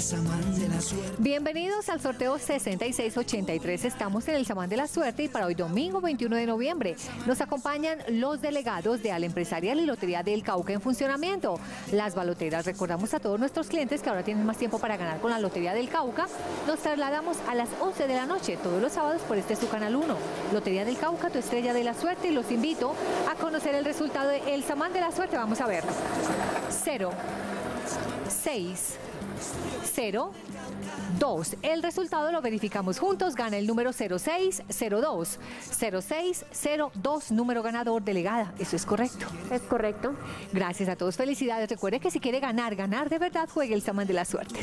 al Samán de la Suerte. Bienvenidos al sorteo 6683. Estamos en el Samán de la Suerte y para hoy domingo 21 de noviembre nos acompañan los delegados de Al Empresarial y Lotería del Cauca en funcionamiento. Las baloteras, recordamos a todos nuestros clientes que ahora tienen más tiempo para ganar con la Lotería del Cauca. Nos trasladamos a las 11 de la noche todos los sábados por este su canal 1. Lotería del Cauca, tu estrella de la suerte, y los invito a conocer el resultado de El Samán de la Suerte. Vamos a ver. 0, 6, 0, 2. El resultado lo verificamos juntos. Gana el número 0602. 0602, número ganador, delegada. ¿Eso es correcto? Es correcto. Gracias a todos. Felicidades. Recuerde que si quiere ganar de verdad, juegue el Samán de la Suerte.